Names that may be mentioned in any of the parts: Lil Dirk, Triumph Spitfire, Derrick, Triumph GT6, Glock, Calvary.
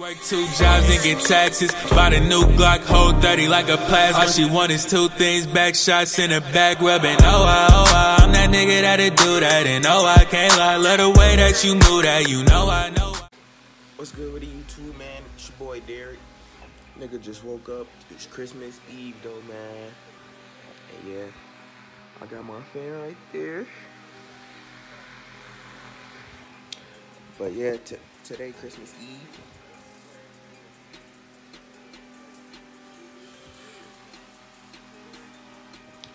Work two jobs and get taxes. Bought a new Glock, hold 30 like a plasma. All she want is two things, back shots and a back rub. And oh I, I'm that nigga that'll do that. And oh, I can't lie, love the way that you move that. You know I know. What's good with YouTube, man? It's your boy Derrick. Nigga just woke up. It's Christmas Eve, though, man. And yeah, I got my fan right there. But yeah, today Christmas Eve.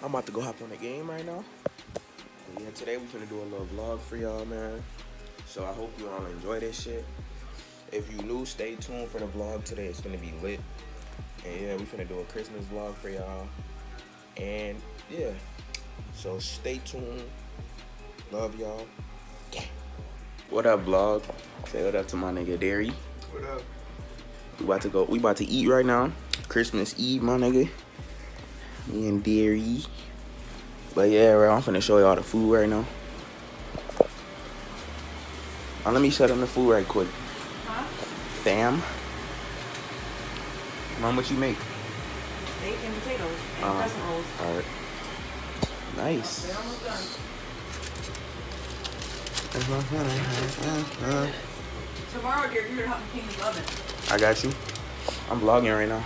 I'm about to go hop on the game right now. But yeah, today we're gonna do a little vlog for y'all, man. So I hope you all enjoy this shit. If you new, stay tuned for the vlog today. It's gonna be lit. And yeah, we're gonna do a Christmas vlog for y'all. And yeah, so stay tuned. Love y'all. Yeah. What up, vlog? Say what up to my nigga Derry. What up? We about to eat right now. Christmas Eve, my nigga. Me and Derry. But yeah, I'm finna show y'all the food right now. Now let me shut on the food right quick. Huh? Fam. Mom, what you make? Steak and potatoes and crescent rolls. Alright. Nice. They're almost done. Tomorrow, Derry, you're gonna help me clean the oven. I got you. I'm vlogging right now.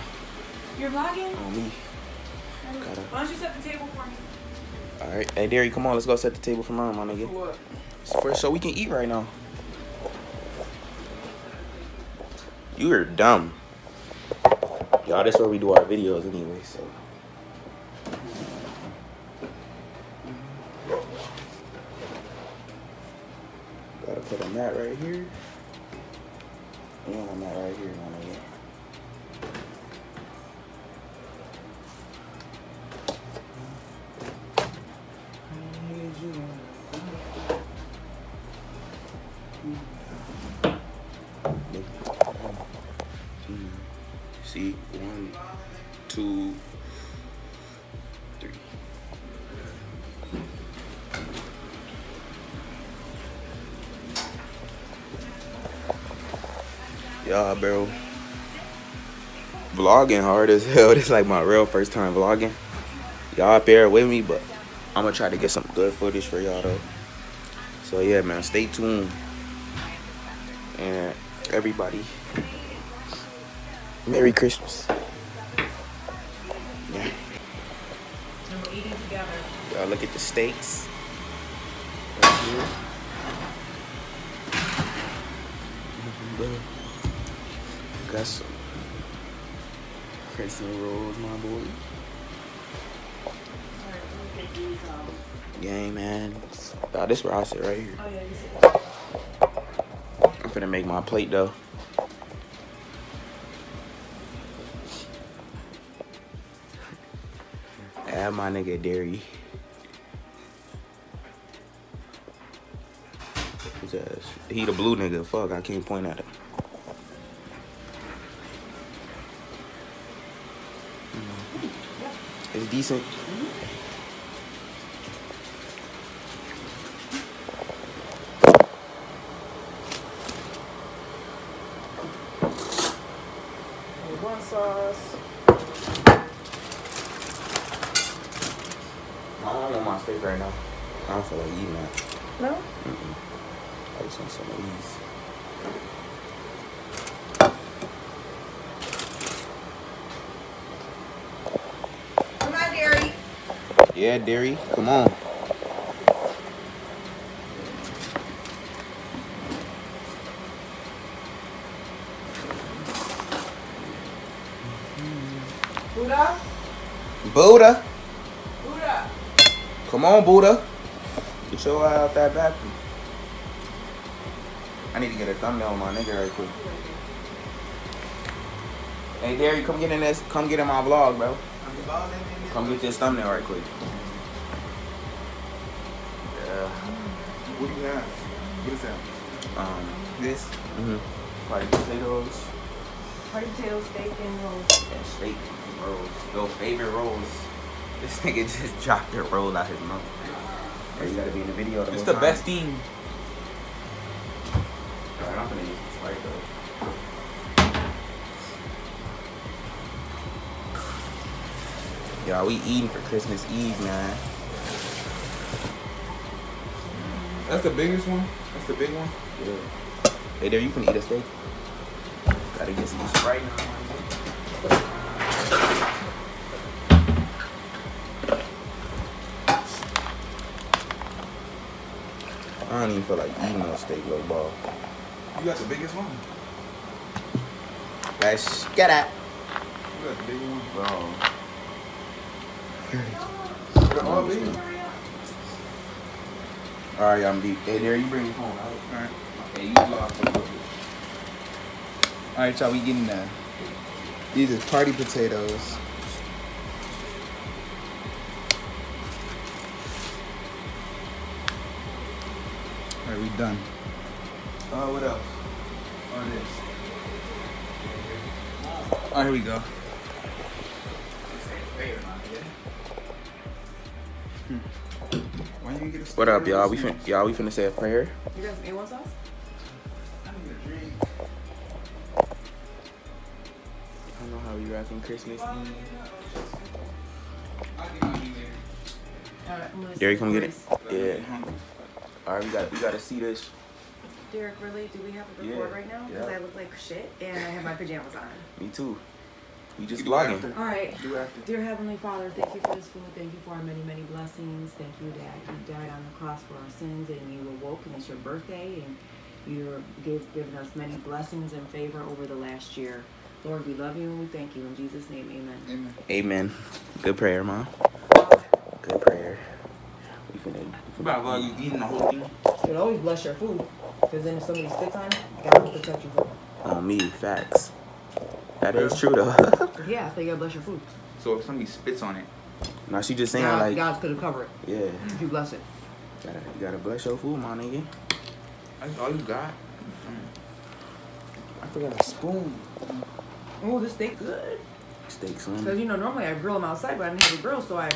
You're vlogging? On me. Why don't you set the table for me? Alright. Hey, Derry, come on. Let's go set the table for mom, my nigga. What? First, so we can eat right now. You are dumb. Y'all, this is where we do our videos anyway, so. Gotta put a mat right here. And a mat right here, my nigga. See, 1, 2, 3. Yeah, bro. Vlogging hard as hell. This is like my real first time vlogging. Y'all bear with me, but I'm gonna try to get some good footage for y'all though. So yeah, man, stay tuned. And everybody, Merry Christmas. Yeah. And we're eating together. Y'all look at the steaks. Right here. Got some crescent rolls, my boy. Gang, man. Oh, this is where I sit right here. Oh, yeah, you sit. I'm finna make my plate though. Add my nigga Derry. He the blue nigga. Fuck, I can't point at him. It's decent. One sauce. I don't want my steak right now. I don't feel like eating that. No? Mm-mm. I just want some of these. Come on, Derry. Yeah, Derry. Come on. Buddha? Buddha? Come on, Buddha. Get your eye out that bathroom. I need to get a thumbnail on my nigga right quick. Hey, Derry, come get in this. Come get in my vlog, bro. Come get this thumbnail right quick. Yeah. What do you have? What is that? This. Party potatoes. Party potatoes, steak and rolls. Yeah, steak and rolls. Your favorite rolls. This nigga just dropped a roll out his mouth. You gotta be in the video. It's the best thing. Alright, I'm gonna use this light though. Y'all, we eating for Christmas Eve, man. That's the biggest one? That's the big one? Yeah. Hey, there, you can eat a steak? Gotta get some Sprite. I don't even feel like eating no steak, little ball. You got the biggest one? Let's get it. You got the big one? Bro. Alright, I'm deep. Hey, there, you bring it home. Alright. Hey, you lost a little bit. Alright, y'all, we getting that. These is party potatoes. Alright, we done. What else? Oh, this. Alright, here we go. What up, y'all? We finna say a prayer. You got some A1 sauce? I need a drink. I don't know how we rocking Christmas. Derrick, come get it. Yeah. All right, we gotta see this. Derrick, really? Do we have to record right now? Because I look like shit and I have my pajamas on. Me too. We just vlogging. All right. Dear Heavenly Father, thank you for this food. Thank you for our many, many blessings. Thank you that you died on the cross for our sins and you awoke and it's your birthday and you're giving us many blessings and favor over the last year. Lord, we love you and we thank you. In Jesus' name, amen. Amen. Amen. Good prayer, Mom. Good prayer. We about you eating the whole thing. You should always bless your food because then if somebody spits on it, God will protect your food. On me, facts. That is true though. Yeah, so you gotta bless your food. So if somebody spits on it. No, she just saying like God's gonna cover it. Yeah. If you bless it. You gotta bless your food, my nigga. That's all you got. I forgot a spoon. Oh, this steak good. Steak, son. Because you know normally I grill them outside, but I didn't have a grill, so I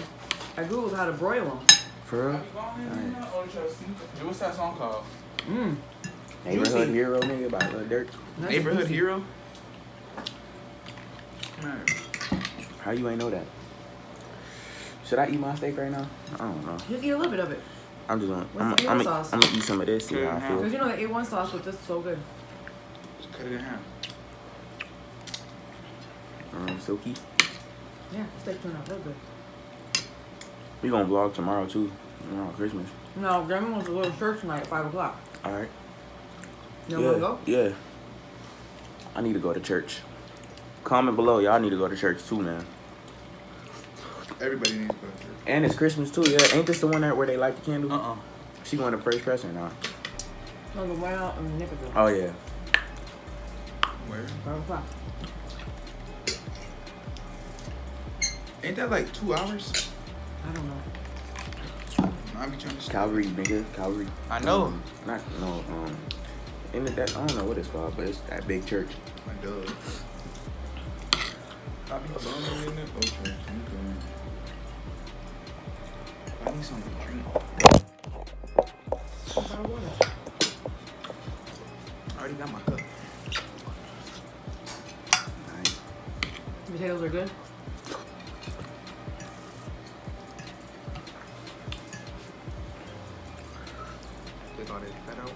googled how to broil them. For real? Alright. What's that song called? Neighborhood Hero, nigga, by Lil Dirk. Neighborhood Hero? How you ain't know that? Should I eat my steak right now? I don't know. Just eat a little bit of it. I'm just gonna. I'm gonna eat some of this. See how I feel. Cause you know the A1 sauce with this is so good. Just cut it in half. Silky. Yeah, steak turned out real good. We gonna vlog tomorrow too. Tomorrow Christmas. No, Grandma wants to go to church tonight at 5 o'clock. All right. You wanna go? Yeah. I need to go to church. Comment below, y'all need to go to church too, man. Everybody needs to go to church. And it's Christmas too, yeah. Ain't this the one that where they light the candle? Uh-uh. She going to Praise Preston now. No, the one out in Nicholson. Oh, yeah. Where? 5 o'clock. Ain't that like 2 hours? I don't know. I be trying to Calvary, nigga. Calvary. I know. I don't know what it's called, but it's that big church. I do. I need something to drink. I already got my cup. Nice. Potatoes are good? Take all this fat out.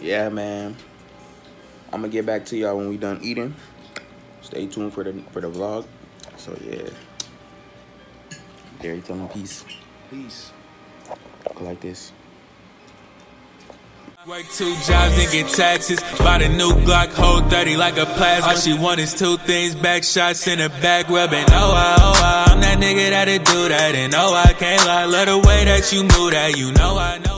Yeah, man. I'm gonna get back to y'all when we done eating. Stay tuned for the vlog. So yeah. Derrick, tell him peace. Peace. Go like this. Work 2 jobs and get taxes. Bought a new Glock, hold 30 like a plasma. All she want is 2 things, back shots and a back rub. And oh, I'm that nigga that'll do that. And oh, I can't lie, love the way that you knew that. You know I know.